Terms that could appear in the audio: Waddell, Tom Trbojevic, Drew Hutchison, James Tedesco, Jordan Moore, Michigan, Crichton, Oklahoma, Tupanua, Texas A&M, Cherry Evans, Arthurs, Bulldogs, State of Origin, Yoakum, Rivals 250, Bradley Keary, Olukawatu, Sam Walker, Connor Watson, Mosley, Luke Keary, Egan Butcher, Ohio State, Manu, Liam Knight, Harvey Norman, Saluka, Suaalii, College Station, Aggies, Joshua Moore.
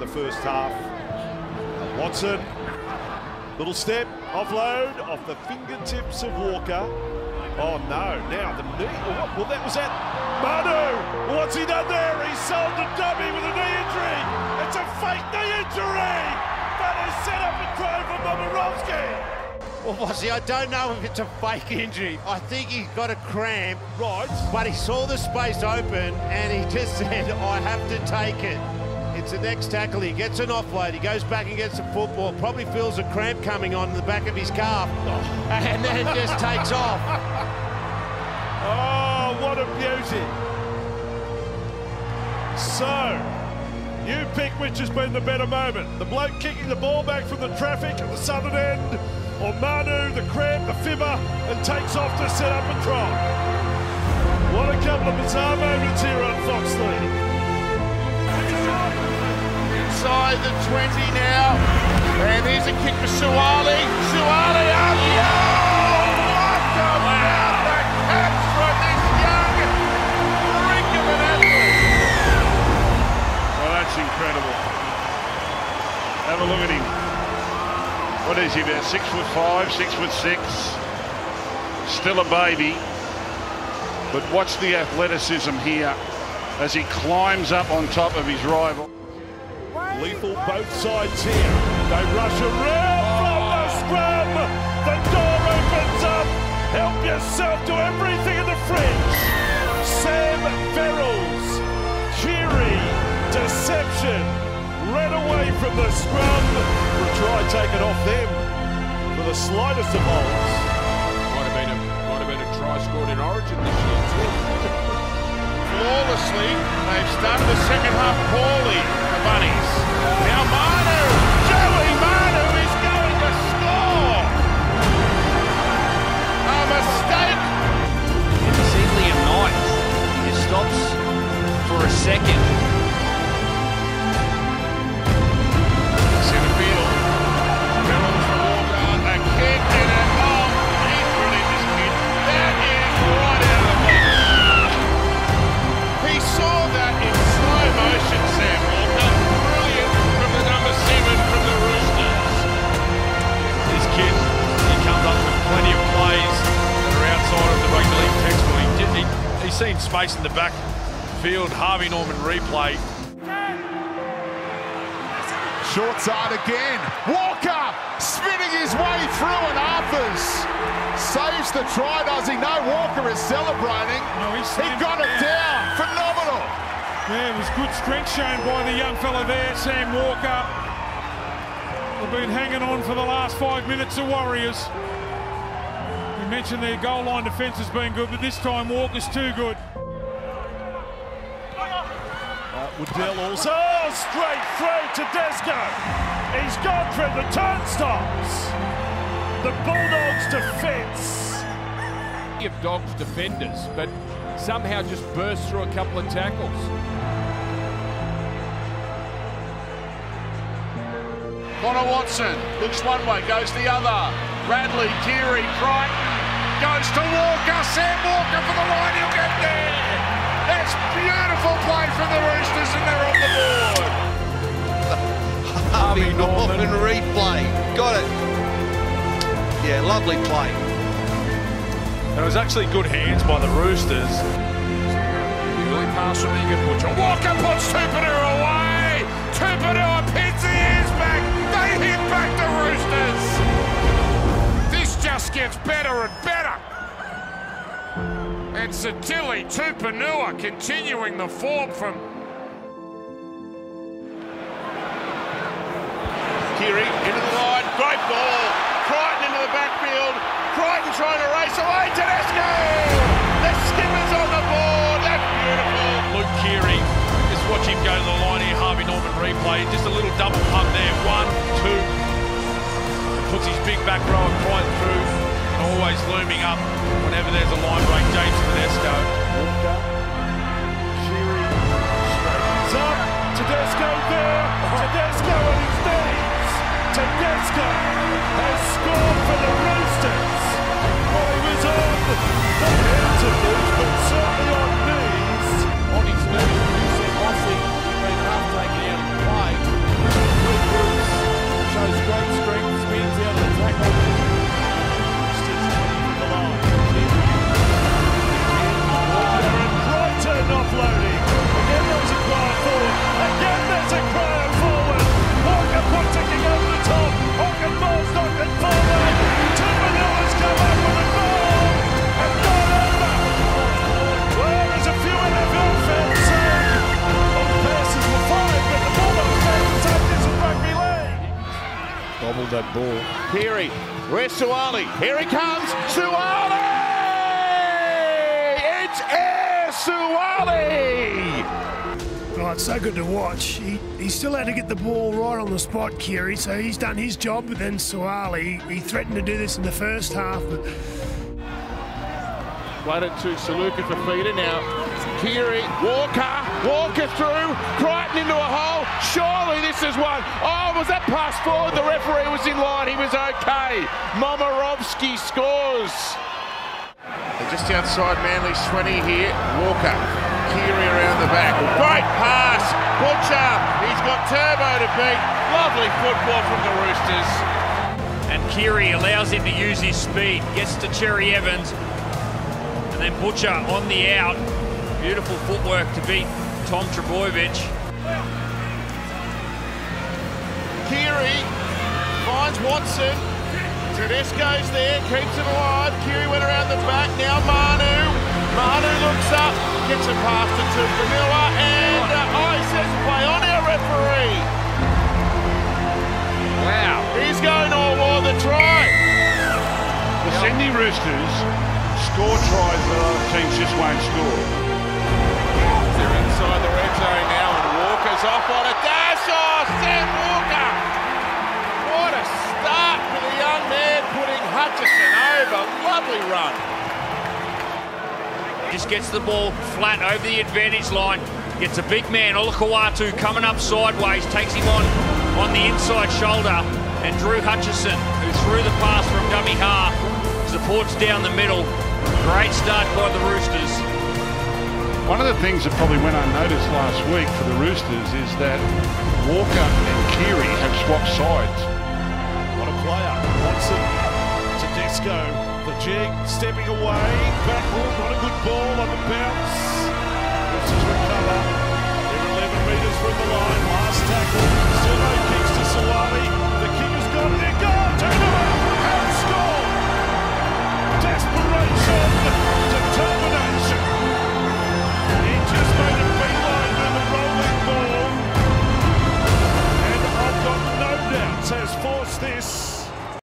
in the first half. Watson, little step, offload, off the fingertips of Walker. Oh no, now the knee, oh, well that was at Manu. What's he done there? He sold the dummy with a knee injury. It's a fake knee injury. That is set up and thrown for Momorowski. Well, Bossy, I don't know if it's a fake injury. I think he's got a cramp. Right. But he saw the space open and he just said, I have to take it. It's the next tackle. He gets an offload. He goes back and gets the football. Probably feels a cramp coming on in the back of his calf. Oh. And then just takes off. Oh, what a beauty. So... you pick which has been the better moment. The bloke kicking the ball back from the traffic at the southern end, or Manu, the cramp, the fibber, and takes off to set up and try. What a couple of bizarre moments here on Fox League. Inside the 20 now, and here's a kick for Suaalii. Suaalii up, oh, what a wow. Incredible. Have a look at him. What is he, about 6'5", 6'6"? Still a baby. But watch the athleticism here as he climbs up on top of his rival. Lethal both sides here. They rush around from the scrum. The door opens up. Help yourself to everything in the fringe. Sam Walker's Keary. Deception, ran away from the scrum, will try to take it off them for the slightest of holes. Might have been a try scored in Origin this year too. Flawlessly, they've started the second half poorly, the Bunnies. Now Manu, Joey Manu is going to score! A mistake! It's Liam Knight, he stops for a second. Seen space in the back field. Harvey Norman replay. Short side again. Walker spinning his way through, and Arthurs saves the try. Does he know Walker is celebrating? No, he got it down. Phenomenal. Yeah, it was good strength shown by the young fella there, Sam Walker. They've been hanging on for the last 5 minutes, the Warriors. You mentioned their goal line defence has been good, but this time Walker's too good. Waddell also straight through Tedesco. He's gone through the turnstiles. The Bulldogs defence. Give Dogs defenders, but somehow just burst through a couple of tackles. Connor Watson looks one way, goes the other. Bradley Keary, Crichton. Goes to Walker, Sam Walker for the line, he'll get there! That's beautiful play from the Roosters and they're on the board! Harvey Norman replay, got it! Yeah, lovely play. And it was actually good hands by the Roosters. Really pass from Egan Butcher. Walker puts Tupanua away! Tupanua pins the ears back! They hit back the Roosters! Just gets better and better. And Satili Tupanua continuing the form from... Keary into the line, great ball. Crichton into the backfield. Crichton trying to race away, Tedesco! The skipper's on the board, that's beautiful. Luke Keary, just watch him go to the line here, Harvey Norman replay. Just a little double pump there, 1, 2... puts his big back rower quite through, and always looming up whenever there's a line break, James Tedesco. Walker, Keary, straightens up, Tedesco there, Tedesco on his knees. Tedesco has scored for the Roosters. He was on the hands of these, but certainly on knees. On his knees, you see Mosley being half taken out of the play. ball. Keary, where's Suaalii? Here he comes, Suaalii! It's Air Suaalii! Oh, it's so good to watch. He still had to get the ball right on the spot, Keary, so he's done his job, but then Suaalii, he threatened to do this in the first half. But... played it to Saluka for feeder now. Keary, Walker through, Crichton into a hole. Surely this is one. Oh, was that pass forward? The referee was in line. He was okay. Momorowski scores. They're just outside Manly's 20 here. Walker, Keary around the back. Great pass. Butcher, he's got Turbo to beat. Lovely football from the Roosters. And Keary allows him to use his speed. Gets to Cherry Evans. And then Butcher on the out. Beautiful footwork to beat Tom Trbojevic. Keary finds Watson. Tedesco's there, keeps it alive. Keary went around the back. Now Manu. Manu looks up, gets a pass to Tupanua, and he says play on, our referee. Wow. He's going all war the try. The Sydney Roosters score tries that other teams just won't score. Inside the red zone now, and Walker's off on a dash. Oh, Sam Walker! What a start for the young man, putting Hutchison over. Lovely run. Just gets the ball flat over the advantage line. Gets a big man, Olukawatu, coming up sideways. Takes him on the inside shoulder. And Drew Hutchison, who threw the pass from dummy half, supports down the middle. Great start by the Roosters. One of the things that probably went unnoticed last week for the Roosters is that Walker and Keary have swapped sides. What a player. Watson, Tedesco, the jig, stepping away, back hook, what a good ball on the bounce. Roosters recover, they're 11 metres from the line, last tackle, Servo kicks to Suaalii, the kicker's got it, they're going!